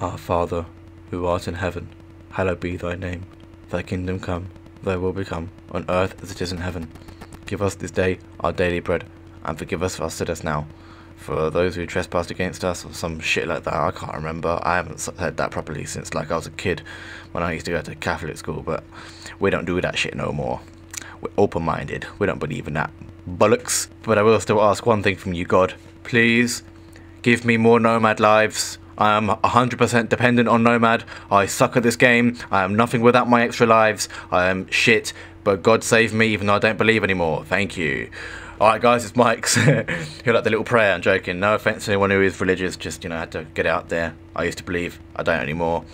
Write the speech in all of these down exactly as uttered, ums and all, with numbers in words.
Our Father, who art in heaven, hallowed be thy name. Thy kingdom come, thy will be come, on earth as it is in heaven. Give us this day our daily bread, and forgive us our sins now. For those who trespassed against us, or some shit like that, I can't remember. I haven't said that properly since like I was a kid, when I used to go to Catholic school, but we don't do that shit no more. We're open-minded, we don't believe in that bollocks. But I will still ask one thing from you, God. Please, give me more Nomad lives. I am one hundred percent dependent on Nomad. I suck at this game. I am nothing without my extra lives. I am shit, but God save me, even though I don't believe anymore. Thank you. Alright guys, it's Mike's. He'll like the little prayer. I'm joking. No offense to anyone who is religious, just, you know, I had to get it out there. I used to believe, I don't anymore.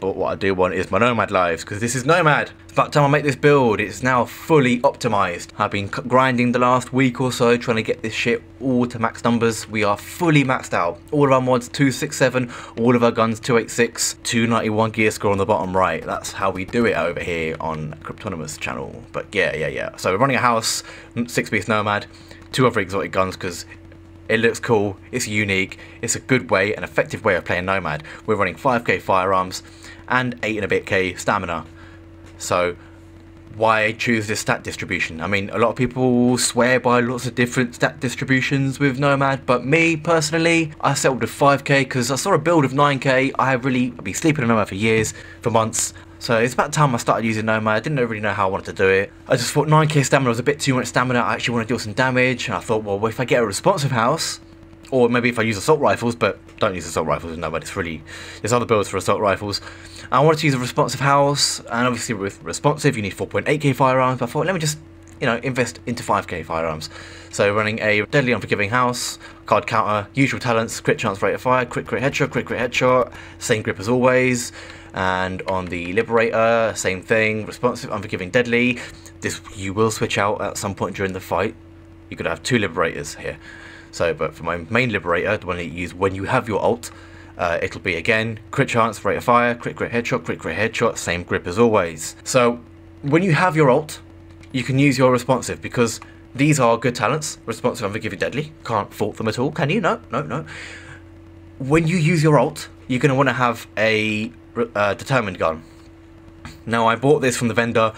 But what I do want is my Nomad lives, because this is Nomad. It's about time I make this build. It's now fully optimized. I've been grinding the last week or so, trying to get this shit all to max numbers. We are fully maxed out. All of our mods two sixty-seven, all of our guns two eighty-six, two ninety-one gear score on the bottom right. That's how we do it over here on Cryptonomous channel. But yeah, yeah, yeah. So we're running a house, six-piece Nomad, two other exotic guns, because it looks cool, it's unique, it's a good way, an effective way of playing Nomad. We're running five K firearms and eight and a bit K stamina. So why choose this stat distribution? I mean, a lot of people swear by lots of different stat distributions with Nomad, but me personally, I settled with five K because I saw a build of nine K. I have really I've been sleeping on Nomad for years, for months. So it's about time I started using Nomad. I didn't really know how I wanted to do it. I just thought nine K stamina was a bit too much stamina. I actually want to deal some damage. And I thought, well, if I get a responsive house, or maybe if I use assault rifles, but don't use assault rifles with Nomad. It's really, there's other builds for assault rifles. I wanted to use a responsive house. And obviously with responsive, you need four point eight K firearms. But I thought, let me just, you know, invest into five K firearms. So running a Deadly Unforgiving house, card counter, usual talents, crit chance rate of fire, crit crit headshot, crit crit headshot, same grip as always. And on the Liberator, same thing, responsive, unforgiving, deadly. This you will switch out at some point during the fight. You could have two Liberators here. So, but for my main Liberator, the one that you use when you have your ult, uh, it'll be again crit chance, rate of fire, crit crit headshot, crit crit headshot, same grip as always. So when you have your ult, you can use your responsive because these are good talents. Responsive, unforgiving, deadly. Can't fault them at all, can you? No, no, no. When you use your ult, you're going to want to have a Uh, determined gun. Now I bought this from the vendor.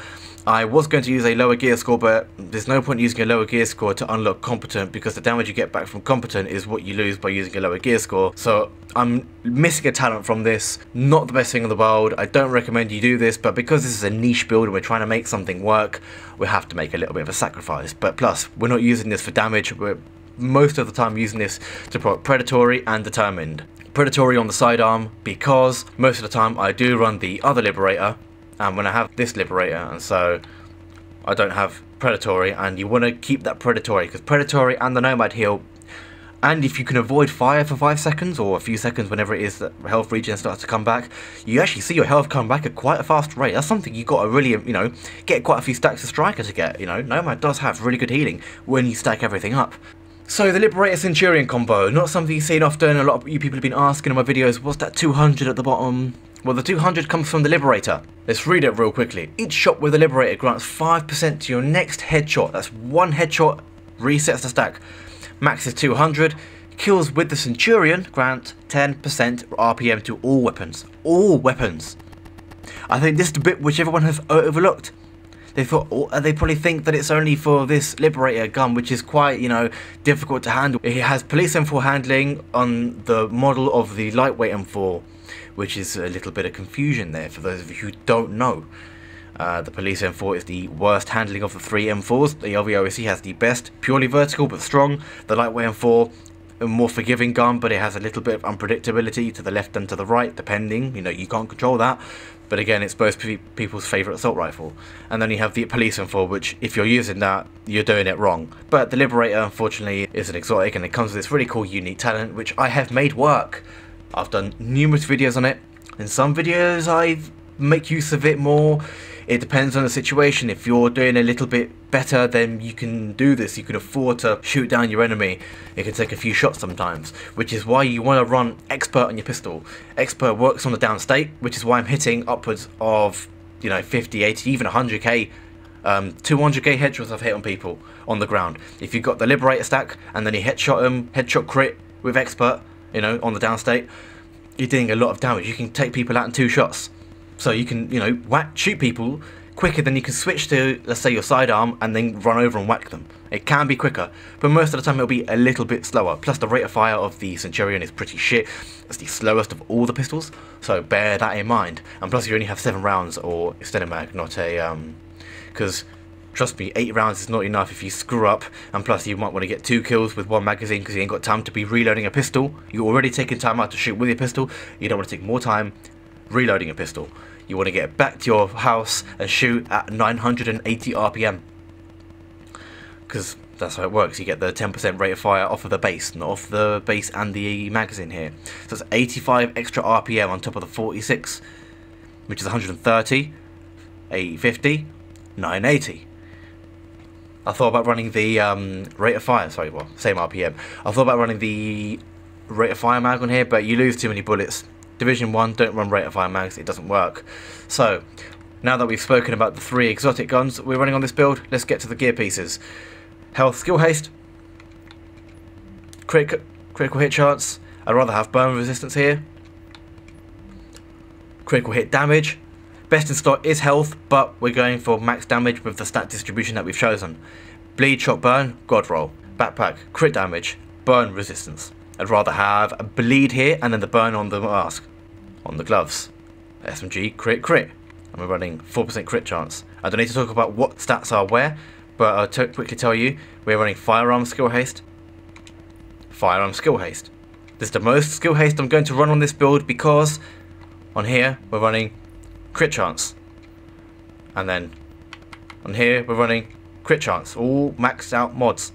I was going to use a lower gear score, but there's no point using a lower gear score to unlock competent because the damage you get back from competent is what you lose by using a lower gear score. So I'm missing a talent from this. Not the best thing in the world. I don't recommend you do this, but because this is a niche build and we're trying to make something work, we have to make a little bit of a sacrifice. But plus, we're not using this for damage. We're most of the time using this to proc predatory and determined. Predatory on the sidearm because most of the time I do run the other Liberator and when I have this Liberator, and so I don't have predatory, and you want to keep that predatory because predatory and the Nomad heal, and if you can avoid fire for five seconds or a few seconds whenever it is that health regen starts to come back, you actually see your health come back at quite a fast rate. That's something you got to really, you know, get quite a few stacks of Striker to get, you know. Nomad does have really good healing when you stack everything up. So the Liberator Centurion combo, not something you've seen often. A lot of you people have been asking in my videos, what's that two hundred at the bottom? Well, the two hundred comes from the Liberator. Let's read it real quickly. Each shot with the Liberator grants five percent to your next headshot. That's one headshot, resets the stack. Max is two hundred. Kills with the Centurion grant ten percent R P M to all weapons. All weapons. I think this is the bit which everyone has overlooked. They thought, they probably think that it's only for this Liberator gun, which is quite, you know, difficult to handle. It has Police M four handling on the model of the Lightweight M four, which is a little bit of confusion there for those of you who don't know. Uh, the Police M four is the worst handling of the three M fours. The L V O E C has the best, purely vertical but strong. The Lightweight M four, a more forgiving gun, but it has a little bit of unpredictability to the left and to the right, depending. You know, you can't control that. But again, it's most people's favourite assault rifle. And then you have the Police M four, which if you're using that, you're doing it wrong. But the Liberator, unfortunately, is an exotic, and it comes with this really cool unique talent, which I have made work. I've done numerous videos on it. In some videos, I make use of it more. It depends on the situation. If you're doing a little bit better, then you can do this. You can afford to shoot down your enemy. It can take a few shots sometimes, which is why you want to run Expert on your pistol. Expert works on the down state, which is why I'm hitting upwards of, you know, fifty, eighty, even one hundred K, um, two hundred K headshots I've hit on people on the ground. If you've got the Liberator stack and then you headshot them, headshot crit with Expert, you know, on the down state, you're doing a lot of damage. You can take people out in two shots. So you can, you know, whack, shoot people quicker than you can switch to, let's say, your sidearm and then run over and whack them. It can be quicker, but most of the time it'll be a little bit slower. Plus the rate of fire of the Centurion is pretty shit. It's the slowest of all the pistols, so bear that in mind. And plus you only have seven rounds or a Stenomag, not a, um, because trust me, eight rounds is not enough if you screw up, and plus you might want to get two kills with one magazine because you ain't got time to be reloading a pistol. You're already taking time out to shoot with your pistol, you don't want to take more time reloading a pistol. You want to get back to your house and shoot at nine hundred eighty R P M. Because that's how it works. You get the ten percent rate of fire off of the base, not off the base and the magazine here. So it's eighty-five extra R P M on top of the forty-six, which is one hundred thirty, eight fifty, nine eighty. I thought about running the um, rate of fire, sorry, well, same R P M. I thought about running the rate of fire mag on here, but you lose too many bullets. Division one, don't run rate of fire mags, it doesn't work. So, now that we've spoken about the three exotic guns we're running on this build, let's get to the gear pieces. Health, skill haste, crit, critical hit chance, I'd rather have burn resistance here. Critical hit damage, best in stock is health, but we're going for max damage with the stat distribution that we've chosen. Bleed, shot, burn, god roll, backpack, crit damage, burn resistance. I'd rather have a bleed here and then the burn on the mask. On the gloves, S M G crit crit, and we're running four percent crit chance. I don't need to talk about what stats are where, but I'll t quickly tell you, we're running firearm skill haste, firearm skill haste. This is the most skill haste I'm going to run on this build because on here we're running crit chance, and then on here we're running crit chance, all maxed out mods.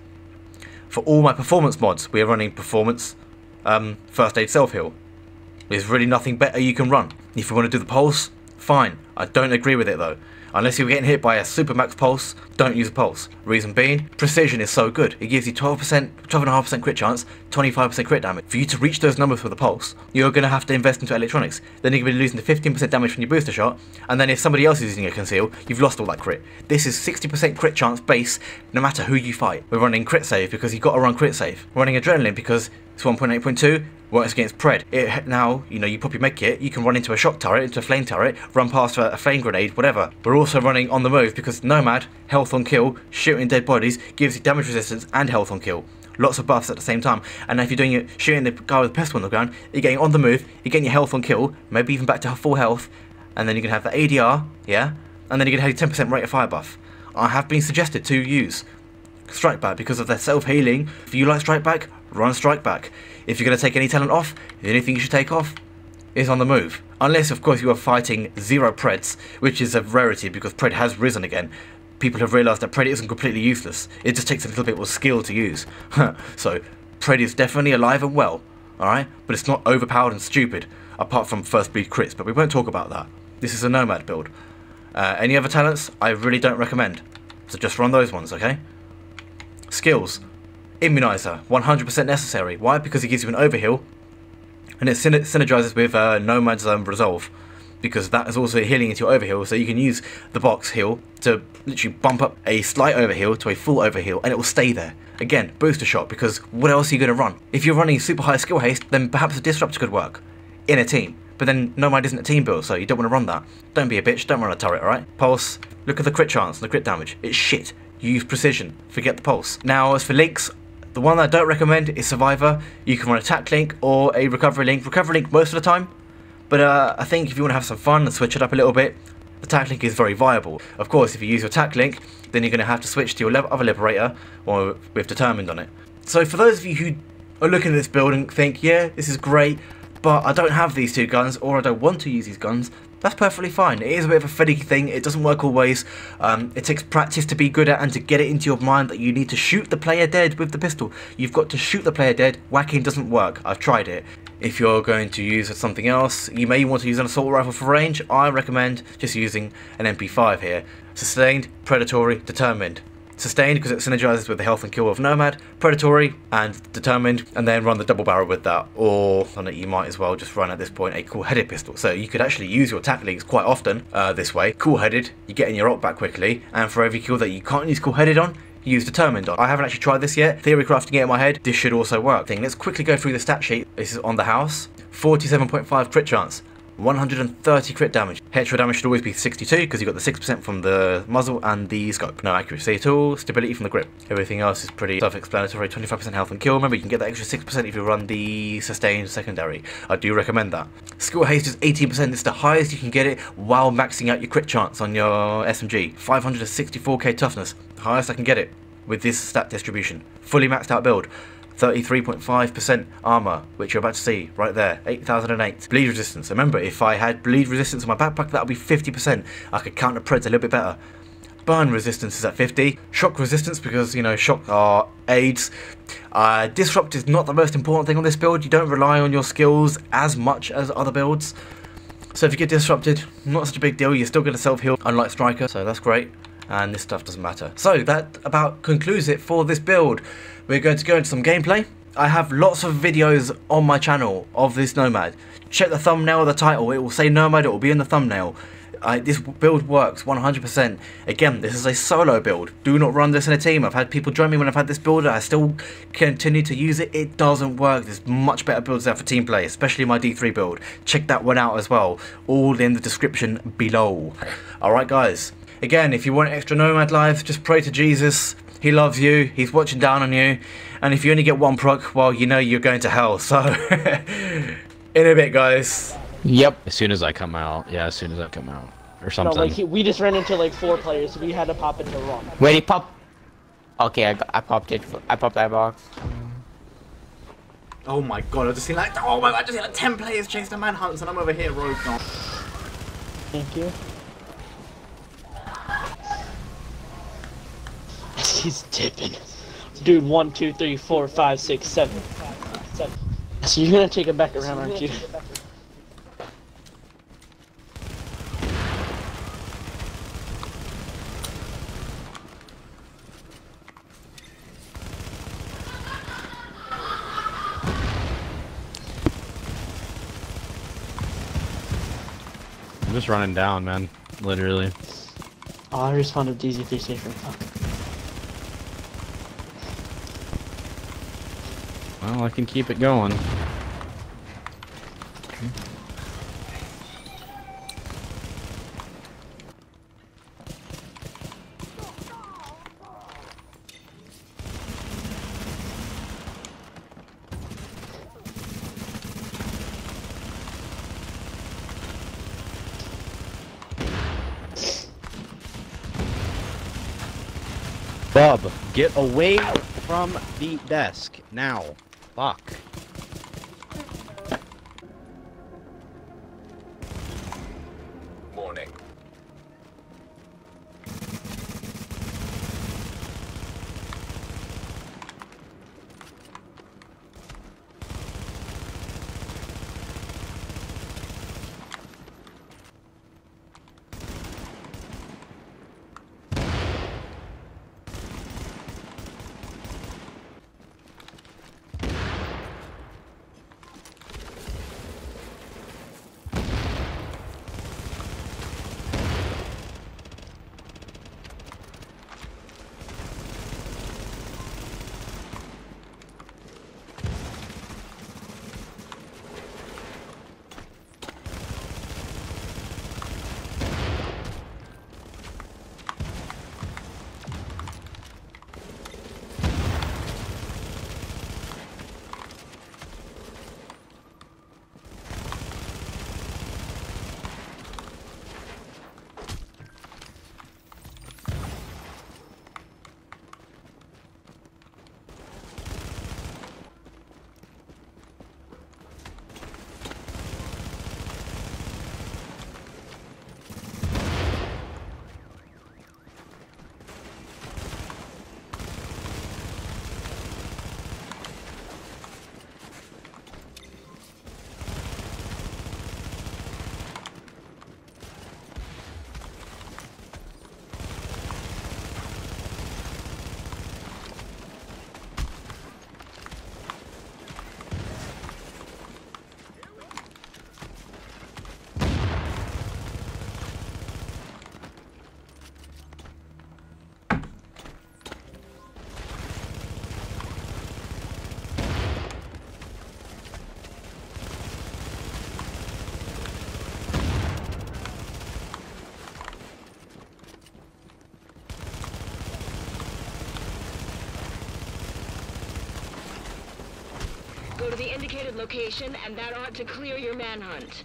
For all my performance mods, we are running performance, um, first aid, self-heal. There's really nothing better you can run. If you want to do the pulse, fine. I don't agree with it though. Unless you're getting hit by a supermax pulse, don't use a pulse. Reason being, precision is so good. It gives you twelve percent, twelve point five percent crit chance, twenty-five percent crit damage. For you to reach those numbers for the pulse, you're going to have to invest into electronics. Then you're going to be losing the fifteen percent damage from your booster shot, and then if somebody else is using a conceal, you've lost all that crit. This is sixty percent crit chance base, no matter who you fight. We're running crit save because you've got to run crit save. We're running adrenaline because it's one point eight point two, works against Pred. It, now, you know, you pop your medkit, you can run into a shock turret, into a flame turret, run past a, a flame grenade, whatever. We're also running on the move because Nomad, health on kill, shooting dead bodies, gives you damage resistance and health on kill. Lots of buffs at the same time. And if you're doing it, shooting the guy with the pistol on the ground, you're getting on the move, you're getting your health on kill, maybe even back to full health, and then you can have the A D R, yeah? And then you can have your ten percent rate of fire buff. I have been suggested to use Strike Back because of their self-healing. If you like Strike Back, run Strike Back. If you're going to take any talent off, the only thing you should take off is On the Move. Unless, of course, you are fighting zero Preds, which is a rarity because Pred has risen again. People have realised that Pred isn't completely useless. It just takes a little bit more skill to use. So, Pred is definitely alive and well, alright? But it's not overpowered and stupid, apart from first bleed crits, but we won't talk about that. This is a Nomad build. Uh, any other talents, I really don't recommend. So just run those ones, okay? Skills. Immunizer, one hundred percent necessary. Why? Because it gives you an overheal, and it syner synergizes with uh, Nomad's um, Resolve, because that is also healing into your overheal, so you can use the box heal to literally bump up a slight overheal to a full overheal, and it will stay there. Again, booster shot, because what else are you going to run? If you're running super high skill haste, then perhaps a Disruptor could work in a team, but then Nomad isn't a team build, so you don't want to run that. Don't be a bitch, don't run a turret, alright? Pulse, look at the crit chance and the crit damage. It's shit. Use precision, forget the pulse. Now, as for links, the one that I don't recommend is Survivor. You can run Attack Link or a Recovery Link. Recovery Link most of the time, but uh, I think if you want to have some fun and switch it up a little bit, Attack Link is very viable. Of course, if you use your Attack Link, then you're going to have to switch to your other Liberator, or we've Determined on it. So for those of you who are looking at this build and think, yeah, this is great, but I don't have these two guns, or I don't want to use these guns, that's perfectly fine. It is a bit of a finicky thing, it doesn't work always. Um, it takes practice to be good at and to get it into your mind that you need to shoot the player dead with the pistol. You've got to shoot the player dead, whacking doesn't work, I've tried it. If you're going to use something else, you may want to use an assault rifle for range. I recommend just using an M P five here. Sustained, Predatory, Determined. Sustained because it synergizes with the health and kill of Nomad, Predatory and Determined, and then run the double barrel with that, or on it you might as well just run at this point a Cool Headed pistol. So you could actually use your attack links quite often uh, this way. Cool Headed, you're getting your ult back quickly, and for every kill that you can't use Cool Headed on, use Determined on. I haven't actually tried this yet. Theory crafting it in my head, this should also work. Let's quickly go through the stat sheet. This is on the house. forty-seven point five crit chance, one hundred thirty crit damage. Headshot damage should always be sixty-two because you've got the six percent from the muzzle and the scope. No accuracy at all, stability from the grip. Everything else is pretty self-explanatory. twenty-five percent health and kill. Remember, you can get that extra six percent if you run the sustained secondary. I do recommend that. Skill haste is eighteen percent. It's the highest you can get it while maxing out your crit chance on your S M G. five hundred sixty-four K toughness, highest I can get it with this stat distribution. Fully maxed out build. thirty-three point five percent armor, which you're about to see right there, eight thousand eight. Bleed resistance. Remember, if I had bleed resistance in my backpack, that would be fifty percent. I could counter Preds a little bit better. Burn resistance is at fifty. Shock resistance, because, you know, shock are aids. Uh, Disrupt is not the most important thing on this build. You don't rely on your skills as much as other builds. So if you get disrupted, not such a big deal. You're still going to self-heal, unlike Striker, so that's great. And this stuff doesn't matter. So that about concludes it for this build. We're going to go into some gameplay. I have lots of videos on my channel of this Nomad. Check the thumbnail or the title, it will say Nomad, it will be in the thumbnail. I, this build works one hundred percent. Again, this is a solo build. Do not run this in a team. I've had people join me when I've had this build and I still continue to use it. It doesn't work. There's much better builds out for team play, especially my D three build. Check that one out as well. All in the description below. Alright guys, again, if you want extra Nomad lives, just pray to Jesus. He loves you, he's watching down on you, and if you only get one proc, well, you know you're going to hell, so in a bit, guys. Yep. As soon as I come out. Yeah, as soon as I come out. Or something. No, like he, we just ran into like four players, so we had to pop into the wrong. Wait, he popped. Okay, I, I popped it. I popped that box. Oh my god, I just seen like, oh my god, I just seen like ten players chasing the manhunts, and I'm over here rogue gone. Thank you. He's tipping. Dude, one, two, three, four, five, six, seven. seven. So you're gonna take him back around, aren't you? I'm just running down, man. Literally. Oh, I responded to D Z three safer. Fuck. Well, I can keep it going. Okay. Bub, get away from the desk now. Fuck. Morning. the indicated location, and that ought to clear your manhunt.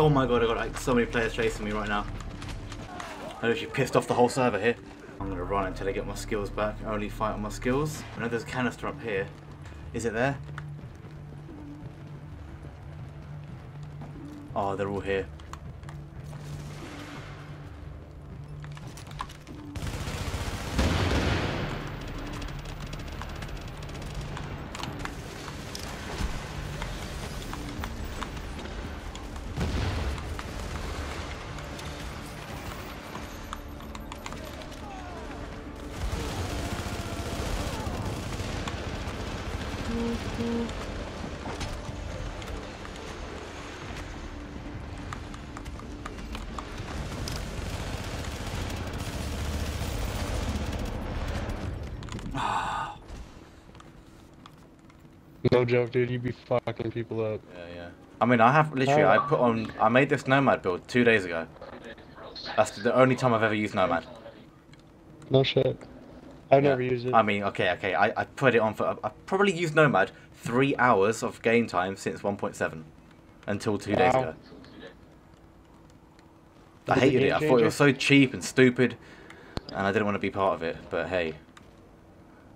Oh my god, I got like so many players chasing me right now. I literally pissed off the whole server here. I'm gonna run until I get my skills back. I only fight on my skills. I know there's a canister up here. Is it there? Oh, they're all here. No joke, dude, you be fucking people up. Yeah, yeah. I mean, I have literally, I put on, I made this Nomad build two days ago. That's the only time I've ever used Nomad. No shit. I've yeah. never used it. I mean, okay, okay, I, I put it on for, I probably used Nomad three hours of game time since one point seven. Until two wow. days ago. I Is hated it, it. I thought it was so cheap and stupid, and I didn't want to be part of it, but hey.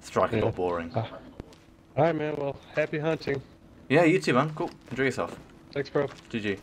Striker yeah. got boring. Uh. Alright, man, well, happy hunting. Yeah, you too, man. Cool. Enjoy yourself. Thanks, bro. G G.